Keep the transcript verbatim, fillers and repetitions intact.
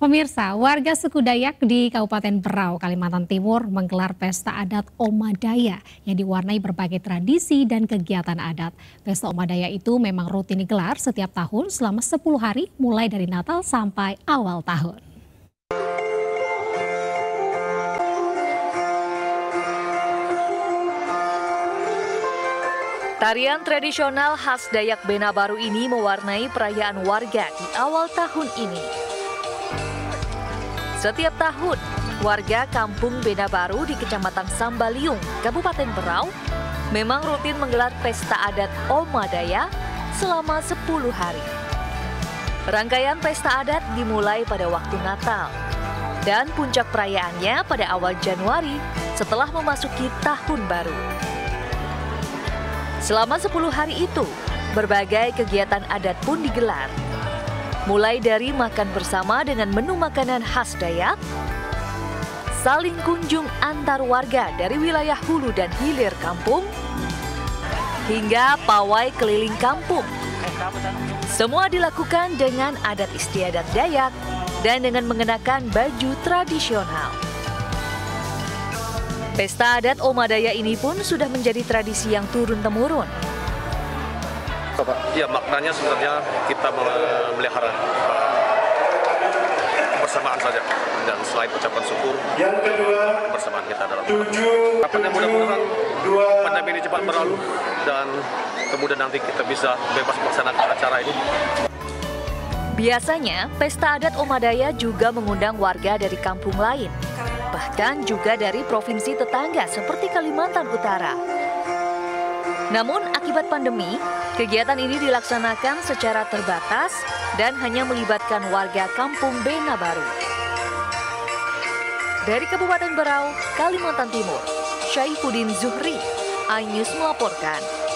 Pemirsa, warga suku Dayak di Kabupaten Berau, Kalimantan Timur menggelar Pesta Adat Oma Daya yang diwarnai berbagai tradisi dan kegiatan adat. Pesta Oma Daya itu memang rutin digelar setiap tahun selama sepuluh hari mulai dari Natal sampai awal tahun. Tarian tradisional khas Dayak Benabaru ini mewarnai perayaan warga di awal tahun ini. Setiap tahun, warga Kampung Benabaru di Kecamatan Sambaliung, Kabupaten Berau, memang rutin menggelar Pesta Adat Oma Daya selama sepuluh hari. Rangkaian Pesta Adat dimulai pada waktu Natal, dan puncak perayaannya pada awal Januari setelah memasuki Tahun Baru. Selama sepuluh hari itu, berbagai kegiatan adat pun digelar. Mulai dari makan bersama dengan menu makanan khas Dayak, saling kunjung antar warga dari wilayah hulu dan hilir kampung, hingga pawai keliling kampung. Semua dilakukan dengan adat istiadat Dayak dan dengan mengenakan baju tradisional. Pesta Adat Oma Daya ini pun sudah menjadi tradisi yang turun-temurun. Ya, maknanya sebenarnya kita melihara kebersamaan saja, dan selain ucapan syukur, yang kedua, kebersamaan kita dalam harapan yang mudah-mudahan pandemi ini cepat berlalu dan kemudian nanti kita bisa bebas melaksanakan acara ini. Biasanya, Pesta Adat Oma Daya juga mengundang warga dari kampung lain, bahkan juga dari provinsi tetangga seperti Kalimantan Utara. Namun, akibat pandemi, kegiatan ini dilaksanakan secara terbatas dan hanya melibatkan warga Kampung Benabaru. Dari Kabupaten Berau, Kalimantan Timur, Syaifuddin Zuhri, iNews melaporkan.